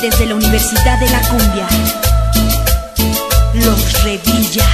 desde la Universidad de la Cumbia, Los Revilla.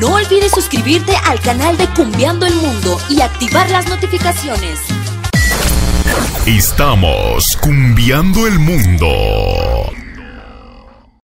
No olvides suscribirte al canal de Cumbiando el Mundo y activar las notificaciones. Estamos Cumbiando el Mundo.